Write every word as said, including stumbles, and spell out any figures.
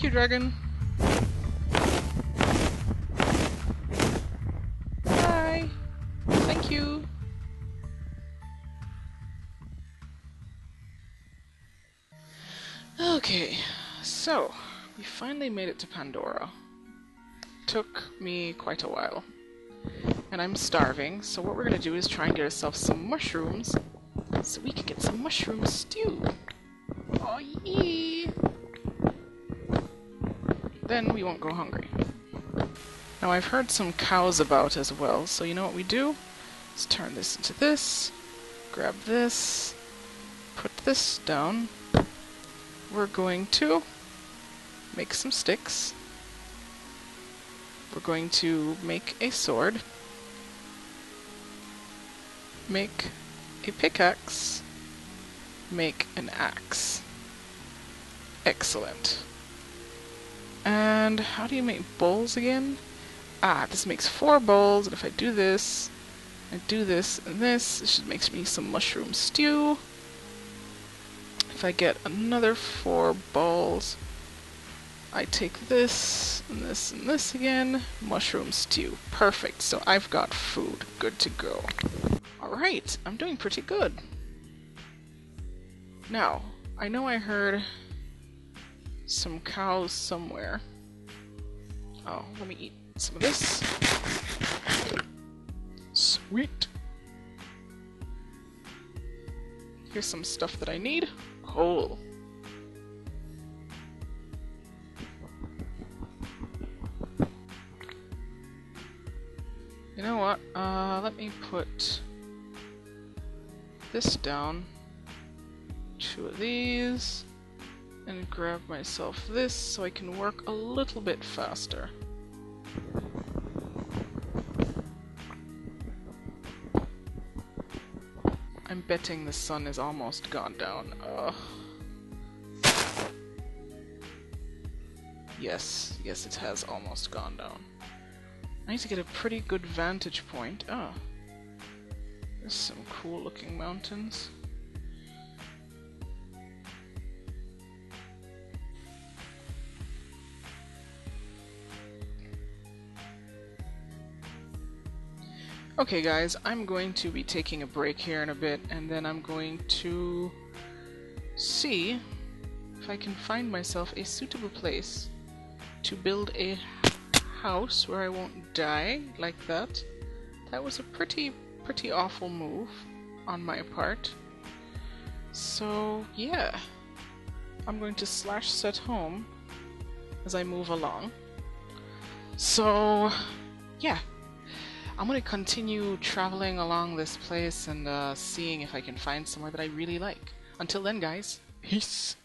Thank you, dragon. Bye. Thank you. Okay, so we finally made it to Pandora. Took me quite a while. And I'm starving, so what we're gonna do is try and get ourselves some mushrooms so we can get some mushroom stew. Oh yeah! Then we won't go hungry. Now I've heard some cows about as well, so you know what we do? Let's turn this into this, grab this, put this down. We're going to make some sticks. We're going to make a sword, make a pickaxe, make an axe. Excellent. And how do you make bowls again? Ah, this makes four bowls, and if I do this, and do this, and this, it should make me some mushroom stew. If I get another four bowls, I take this, and this, and this again. Mushroom stew. Perfect. So I've got food. Good to go. Alright, I'm doing pretty good. Now, I know I heard some cows somewhere. Oh, let me eat some of this. Sweet. Here's some stuff that I need. Coal. You know what, uh, let me put this down, two of these, and grab myself this so I can work a little bit faster. I'm betting the sun is almost gone down. Ugh. Yes, yes it has almost gone down. I need to get a pretty good vantage point. Ah, oh, there's some cool looking mountains. Okay guys, I'm going to be taking a break here in a bit, and then I'm going to see if I can find myself a suitable place to build a house where I won't die like that. That was a pretty, pretty awful move on my part. So, yeah. I'm going to slash set home as I move along. So, yeah. I'm going to continue traveling along this place and uh, seeing if I can find somewhere that I really like. Until then, guys, peace.